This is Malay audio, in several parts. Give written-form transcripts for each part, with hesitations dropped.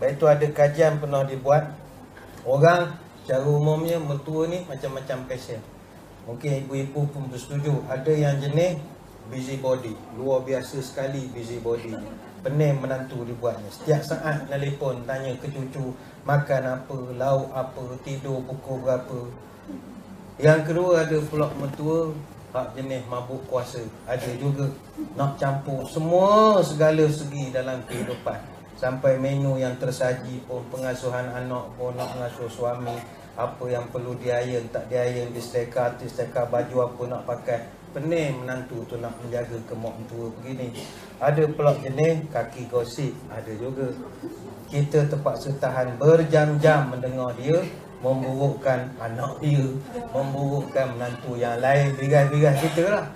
Lepas tu ada kajian pernah dibuat. Orang secara umumnya mertua ni macam-macam passion. Mungkin ibu-ibu pun bersetuju. Ada yang jenis busybody, luar biasa sekali busybody. Pening menantu dibuatnya. Setiap saat telefon tanya ke cucu, makan apa, lauk apa, tidur pukul berapa. Yang kedua ada pulak mertua hak jenis mabuk kuasa. Ada juga nak campur semua segala segi dalam kehidupan. Sampai menu yang tersaji pun, pengasuhan anak pun, nak mengasuh suami, apa yang perlu diayan, tak diayan, disetrika, baju apa nak pakai. Pening menantu tu nak menjaga kemok tua begini. Ada pula jenis kaki gosip, ada juga. Kita terpaksa tahan berjam-jam mendengar dia memburukkan anak dia, memburukkan menantu yang lain, bigas-bigas kita lah,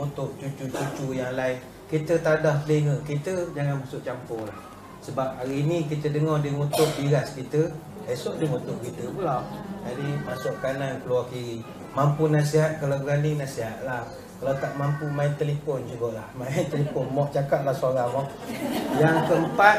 untuk cucu-cucu yang lain. Kita tak ada telinga, kita jangan masuk campur lah. Sebab hari ini kita dengar dia ngutuk biras kita, esok dia ngutuk kita pula. Jadi masuk kanan keluar kiri. Mampu nasihat, kalau berani nasihat lah. Kalau tak mampu main telefon juga lah. Main telefon, mok cakap lah seorang mok. Yang keempat,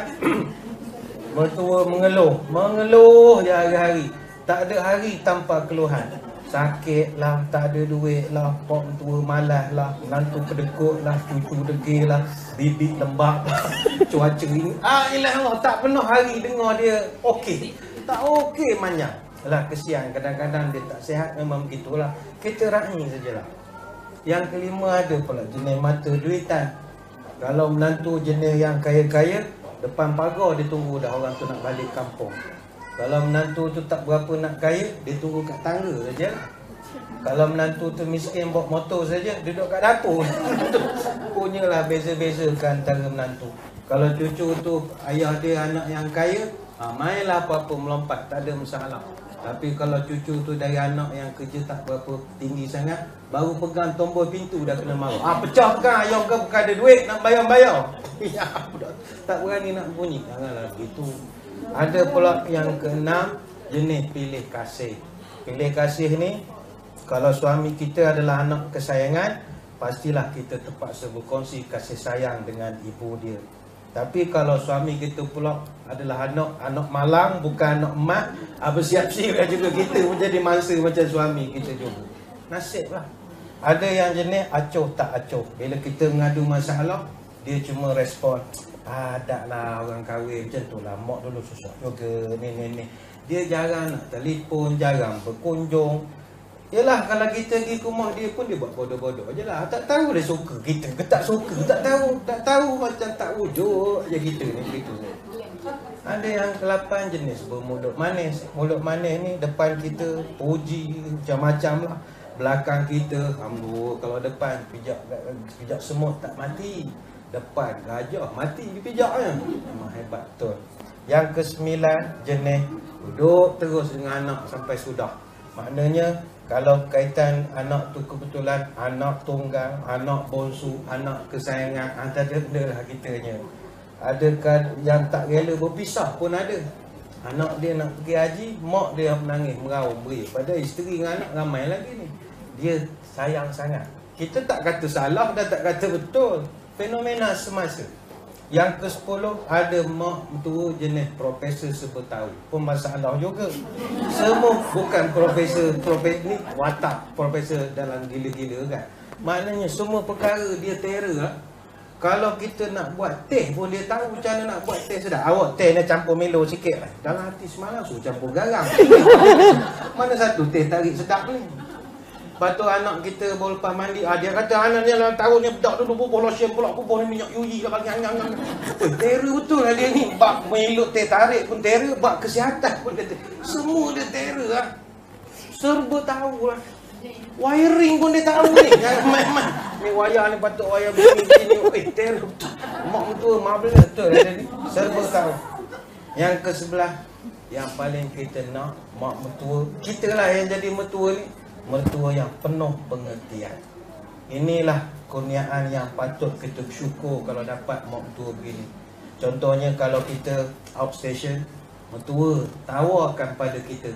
mertua mengeluh. Mengeluh je hari-hari. Tak ada hari tanpa keluhan. Sakit lah, tak ada duit lah, pok tua malas lah, menantu kedekut lah, cucu degil lah, bibik lembab lah, cuaca ini. Ah, ilah Allah, tak penuh hari dengar dia okey. Tak okey banyak. Lah, kesian. Kadang-kadang dia tak sihat, memang begitulah. Kita raih sajalah. Yang kelima ada pula jenis mata duitan. Kalau menantu jenis yang kaya-kaya, depan pagar dia tunggu dah orang tu nak balik kampung. Kalau menantu tu tak berapa nak kaya, dia tunggu kat tangga saja. Kalau menantu tu miskin bawa motor saja, duduk kat dapur. Punyalah beza-bezakan antara menantu. Kalau cucu tu ayah dia anak yang kaya, mainlah apa-apa melompat, tak ada masalah. Tapi kalau cucu tu dari anak yang kerja tak berapa tinggi sangat, baru pegang tombol pintu dah kena marah. Ah, pecahkan ayah kau bukan ada duit nak bayar-bayar. Ya, tak berani nak bunyi. Janganlah begitu. Ada pula yang keenam, jenis pilih kasih. Pilih kasih ni, kalau suami kita adalah anak kesayangan, pastilah kita terpaksa berkongsi kasih sayang dengan ibu dia. Tapi kalau suami kita pula adalah anak malang, bukan anak emak, bersiap-siap juga kita menjadi mangsa macam suami kita juga. Nasib lah. Ada yang jenis acuh tak acuh. Bila kita mengadu masalah, dia cuma respon, taklah orang kahwin macam tu lah, mak dulu susah juga, ni. Dia jarang nak telefon, jarang berkunjung. Yalah, kalau kita pergi rumah dia pun dia buat bodoh-bodoh je lah. Tak tahu dia suka kita ke tak suka, tak tahu macam tak wujud je kita ni begitu. Ada yang kelapan jenis bermulut manis. Mulut manis ni depan kita puji macam-macam lah. Belakang kita, hamba, kalau depan pijak semut tak mati. Depan gajah mati dipijak. Memang hebat betul. Yang kesembilan jenis duduk terus dengan anak sampai sudah. Maknanya kalau kaitan anak tu kebetulan anak tunggal, anak bonsu, anak kesayangan, antara benda lah kitanya. Adakah yang tak rela berpisah pun ada. Anak dia nak pergi haji, mak dia menangis meraung beri. Padahal isteri dengan anak ramai lagi ni. Dia sayang sangat. Kita tak kata salah dan tak kata betul. Fenomena semasa. Yang ke-10 ada mak mertua jenis profesor sebertahu. Pemasalah juga. Semua bukan profesor ni watak profesor dalam gila-gila kan. Maknanya semua perkara dia terror lah. Kalau kita nak buat teh pun dia tahu macam mana nak buat teh sedap. Awak teh dah campur milo sikit lah. Dalam hati semalam suruh campur garam. Mana satu teh tarik sedap ni. Lepas tu anak kita baru lepas mandi, dia kata anak ni dalam tahun ni bedak dulu bubuh lotion pula, bubuh ni minyak yui lah bagi angang. Terror betul lah dia ni. Bak meluk teh tarik pun terror, bak kesihatan pun dia terror. Semua dia terror lah. Serba tahu lah. Wiring pun dia tahu ni. Jangan main-main. Ni wayar ni patut wayar begini. Terror betul. Mak betul, mak betul lah dia ni. Serba tahu. Yang ke sebelah, yang paling kita nak, mak mertua. Kita lah yang jadi mertua ni. Mertua yang penuh pengertian. Inilah kurniaan yang patut kita bersyukur kalau dapat mak mertua begini. Contohnya kalau kita outstation, mertua tawarkan pada kita,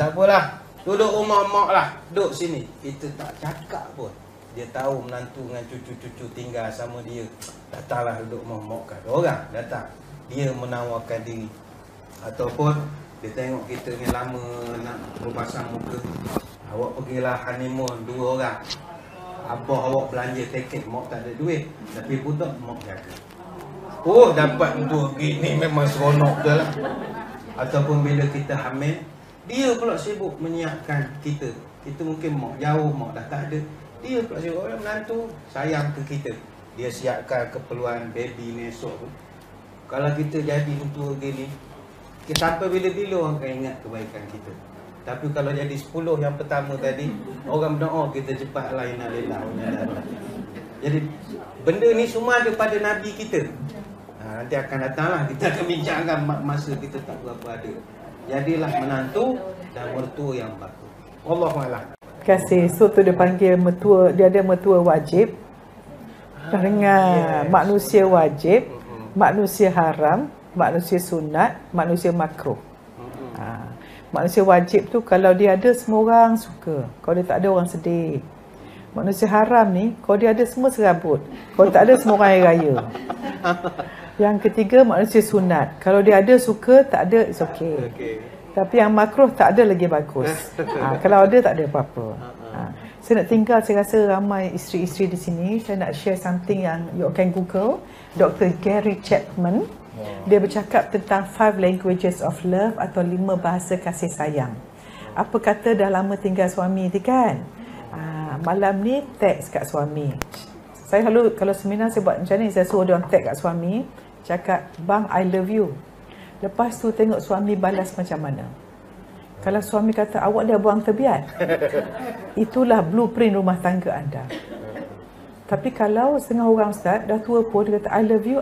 tak apalah, duduk rumah mak lah, duduk sini. Kita tak cakap pun. Dia tahu menantu dengan cucu-cucu tinggal sama dia. Datanglah duduk rumah mak kat orang, datang. dia menawarkan diri, ataupun dia tengok kita ni lama nak berpasang muka, awak pergilah honeymoon dua orang, abah awak belanja tiket, mak tak ada duit, tapi budak mak jaga. Oh, dapat untuk gini memang seronok dah lah. Ataupun bila kita hamil, dia pula sibuk menyiapkan kita. Kita mungkin mak jauh, mak dah tak ada, dia pula sibuk, orang menantu sayang ke kita, dia siapkan keperluan baby esok pun. Kalau kita jadi untuk gini, sampai bila-bila orang akan ingat kebaikan kita. Tapi kalau jadi 10 yang pertama tadi, orang berdoa kita cepat lah, innalillah. Jadi benda ni semua ada pada Nabi kita. Nanti akan datanglah, kita akan bincangkan masa kita tak berapa ada. Jadilah menantu dan mertua yang bagus. Wallahualam. Terima kasih. So tu dia panggil mertua, dia ada mertua wajib. Dah dengar, yes. Manusia wajib, manusia haram, manusia sunat, manusia makruh. Manusia wajib tu kalau dia ada semua orang suka, kalau dia tak ada orang sedih. Manusia haram ni kalau dia ada semua serabut, kalau tak ada semua orang raya. Yang ketiga manusia sunat, kalau dia ada suka, tak ada it's okay. Tapi yang makruh tak ada lagi bagus. Kalau ada tak ada apa-apa. Saya nak tinggal, saya rasa ramai isteri-isteri di sini. Saya nak share something yang you can Google. Dr. Gary Chapman. Dia bercakap tentang 5 languages of love atau 5 bahasa kasih sayang. Apa kata dah lama tinggal suami tu kan? Malam ni teks kat suami. Saya selalu kalau seminar saya buat macam ni, saya suruh dia orang teks kat suami. Cakap, bang I love you. Lepas tu tengok suami balas macam mana. Kalau suami kata, awak dah buang tebiat, itulah blueprint rumah tangga anda. Tapi kalau setengah orang ustaz, dah tua pun, dia kata,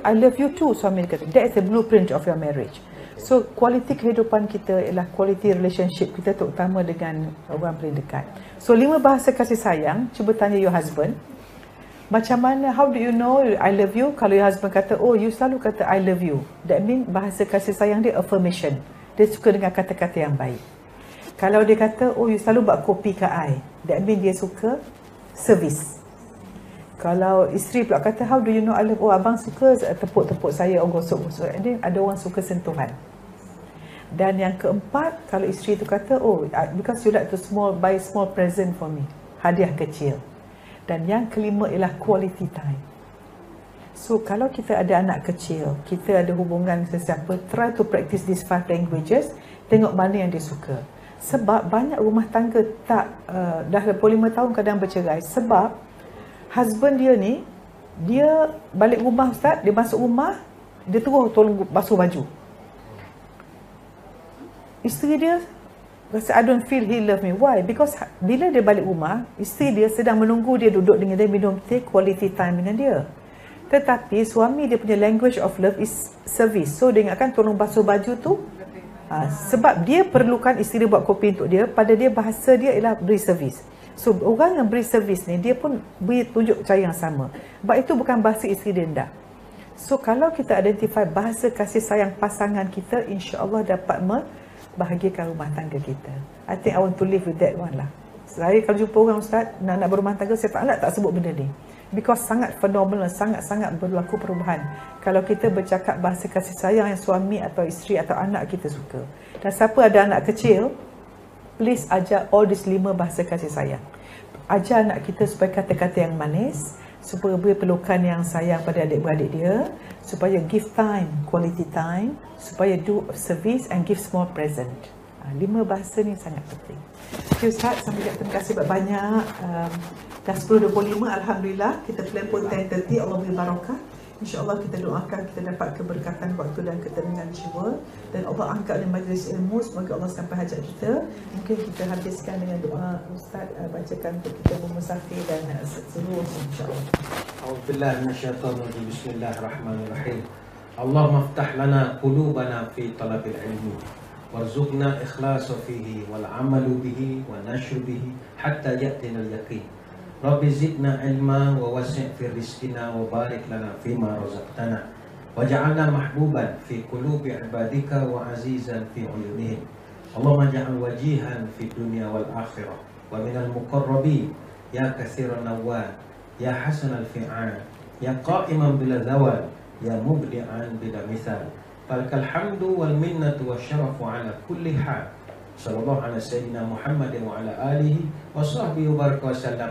I love you too, suami dia kata. That's the blueprint of your marriage. So, kualiti kehidupan kita ialah kualiti relationship kita, terutama dengan orang paling dekat. So, 5 bahasa kasih sayang, cuba tanya your husband. Macam mana, how do you know I love you? Kalau your husband kata, oh, you selalu kata I love you. That means bahasa kasih sayang dia affirmation. Dia suka dengan kata-kata yang baik. Kalau dia kata, oh you selalu buat kopi kat I, that means dia suka servis. Kalau isteri pula kata, how do you know I love, oh abang suka tepuk-tepuk saya, oh gosok-gosok. Jadi ada orang suka sentuhan. Dan yang keempat, kalau isteri tu kata, oh because you like to buy small present for me, hadiah kecil. Dan yang kelima ialah quality time. So kalau kita ada anak kecil, kita ada hubungan sesiapa, try to practice these 5 languages, tengok mana yang dia suka. Sebab banyak rumah tangga tak dah 25 tahun kadang bercerai sebab husband dia ni, dia balik rumah ustaz, dia masuk rumah, dia terus tolong basuh baju. Isteri dia rasa I don't feel he love me. Why? Because bila dia balik rumah, isteri dia sedang menunggu dia duduk dengan dia, minum teh, quality time dengan dia. Tetapi suami dia punya language of love is service. So dia ingatkan tolong basuh baju tu. Sebab dia perlukan isteri dia buat kopi untuk dia. Pada dia bahasa dia ialah beri servis. So orang yang beri servis ni, dia pun beri tunjuk cara yang sama. Sebab itu bukan bahasa isteri dia hendak. So kalau kita identify bahasa kasih sayang pasangan kita, insyaAllah dapat membahagiakan rumah tangga kita. I think I want to live with that one lah. Saya kalau jumpa orang ustaz nak berumah tangga, saya tak nak tak sebut benda ni. Because sangat fenomenal, sangat-sangat berlaku perubahan kalau kita bercakap bahasa kasih sayang yang suami atau isteri atau anak kita suka. Dan siapa ada anak kecil, please ajar all these 5 bahasa kasih sayang. Ajar anak kita supaya kata-kata yang manis, supaya beri pelukan yang sayang pada adik-beradik dia, supaya give time, quality time, supaya do service and give small present. 5 bahasa ni sangat penting. Okay, Ustaz, sampai terima kasih banyak. Dah 10.25, Alhamdulillah. Kita plan pun 10.30, Allah beri barakah. InsyaAllah kita doakan kita dapat keberkatan waktu dan ketenangan jiwa. Dan Allah angkat di majlis ilmu, semoga Allah sampai hajat kita. Mungkin kita habiskan dengan doa Ustaz, bacakan untuk kita bermusafir dan seluruh insyaAllah. A'udzubillahiminasyaitanirrajim. Bismillahirrahmanirrahim. Allahumma iftah lana qulubana fi talabil ilmu. Warzuqna ikhlasa fihi wal amalu bihi wa nashru bihi hatta ya'tina al-yaqin. Rabbi zidna ilma wa wasi' fi rizqina wa barik lana fima razaqtana waj'alna mahbuban fi qulubi ibadika wa azizan fi uyunihim. Allahumma ja'al wajihan fi dunya wal akhirah wa minal muqarrabin ya kathiran nawwar ya hasanal fi'al ya qa'iman bila zawal ya mubdi'an bila misal فالحمد والمنة والشرف على كل حال صلى الله على سيدنا محمد وعلى آله وصحبه وبارك وسلم